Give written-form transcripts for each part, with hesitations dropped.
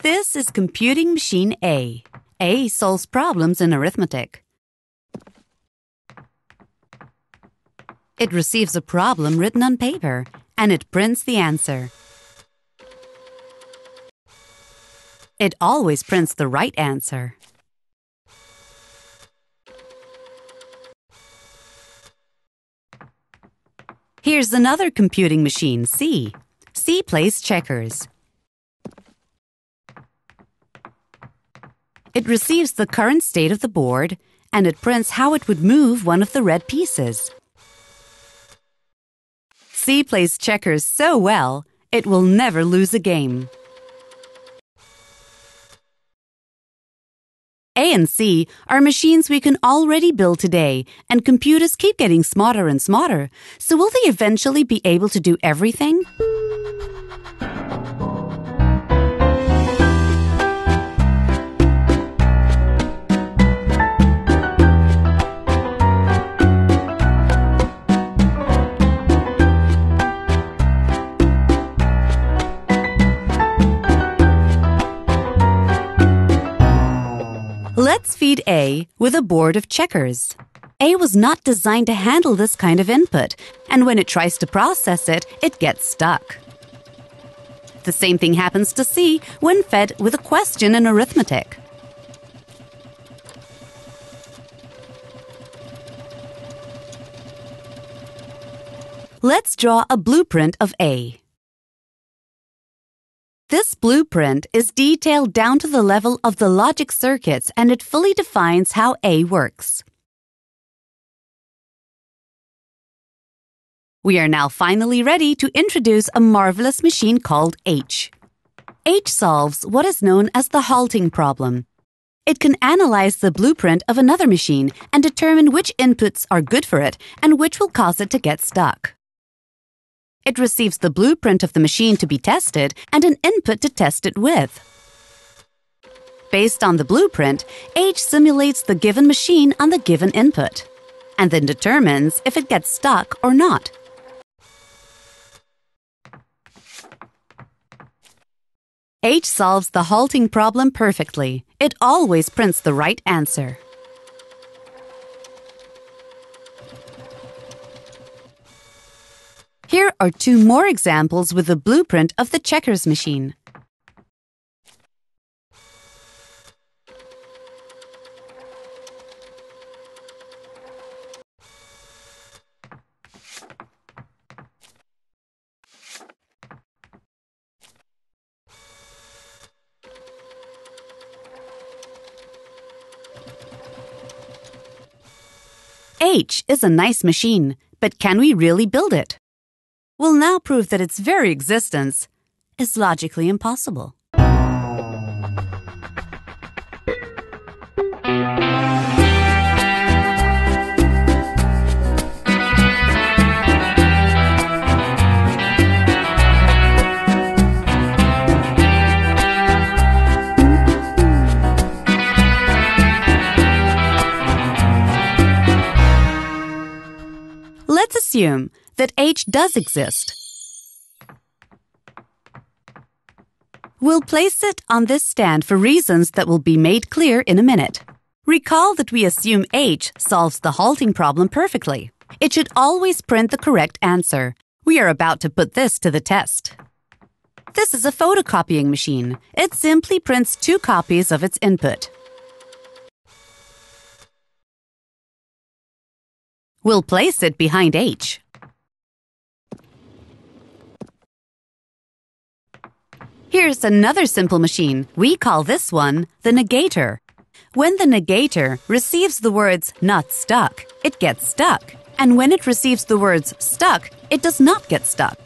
This is computing machine A. A solves problems in arithmetic. It receives a problem written on paper, and it prints the answer. It always prints the right answer. Here's another computing machine, C. C plays checkers. It receives the current state of the board, and it prints how it would move one of the red pieces. C plays checkers so well, it will never lose a game. A and C are machines we can already build today, and computers keep getting smarter and smarter. So will they eventually be able to do everything? Let's feed A with a board of checkers. A was not designed to handle this kind of input, and when it tries to process it, it gets stuck. The same thing happens to C when fed with a question in arithmetic. Let's draw a blueprint of A. This blueprint is detailed down to the level of the logic circuits, and it fully defines how A works. We are now finally ready to introduce a marvelous machine called H. H solves what is known as the halting problem. It can analyze the blueprint of another machine and determine which inputs are good for it and which will cause it to get stuck. It receives the blueprint of the machine to be tested and an input to test it with. Based on the blueprint, H simulates the given machine on the given input, and then determines if it gets stuck or not. H solves the halting problem perfectly. It always prints the right answer. Here are two more examples with the blueprint of the checkers machine. H is a nice machine, but can we really build it? We'll now prove that its very existence is logically impossible. Let's assume that H does exist. We'll place it on this stand for reasons that will be made clear in a minute. Recall that we assume H solves the halting problem perfectly. It should always print the correct answer. We are about to put this to the test. This is a photocopying machine. It simply prints two copies of its input. We'll place it behind H. Here's another simple machine. We call this one the negator. When the negator receives the words "not stuck," it gets stuck. And when it receives the words "stuck," it does not get stuck.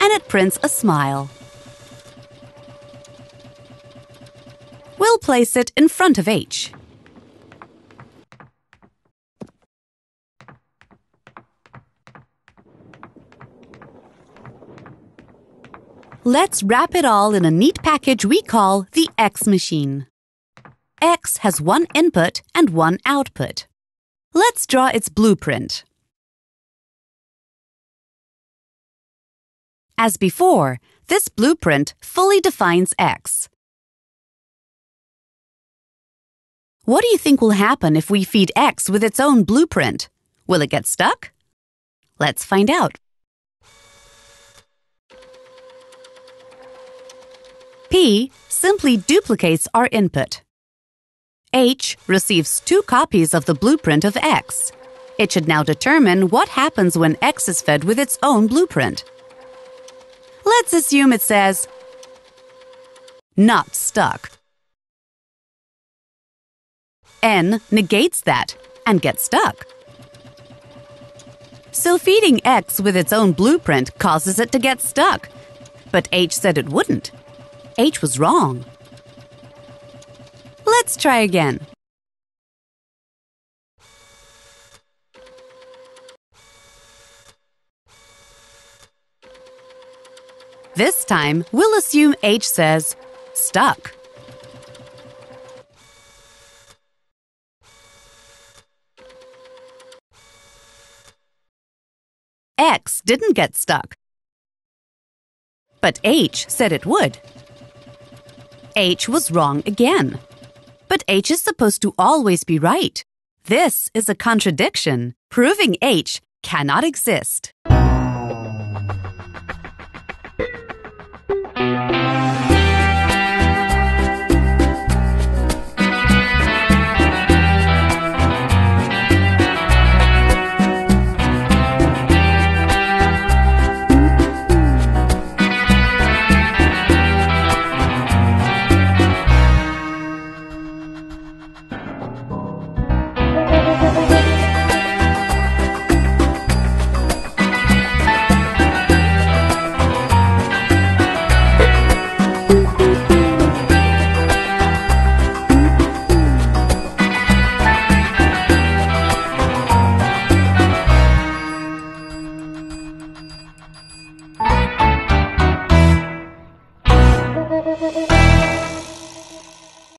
And it prints a smile. We'll place it in front of H. Let's wrap it all in a neat package we call the X machine. X has one input and one output. Let's draw its blueprint. As before, this blueprint fully defines X. What do you think will happen if we feed X with its own blueprint? Will it get stuck? Let's find out. P simply duplicates our input. H receives two copies of the blueprint of X. It should now determine what happens when X is fed with its own blueprint. Let's assume it says, "Not stuck." N negates that and gets stuck. So feeding X with its own blueprint causes it to get stuck. But H said it wouldn't. H was wrong. Let's try again. This time, we'll assume H says, "Stuck." X didn't get stuck. But H said it would. H was wrong again. But H is supposed to always be right. This is a contradiction, proving H cannot exist.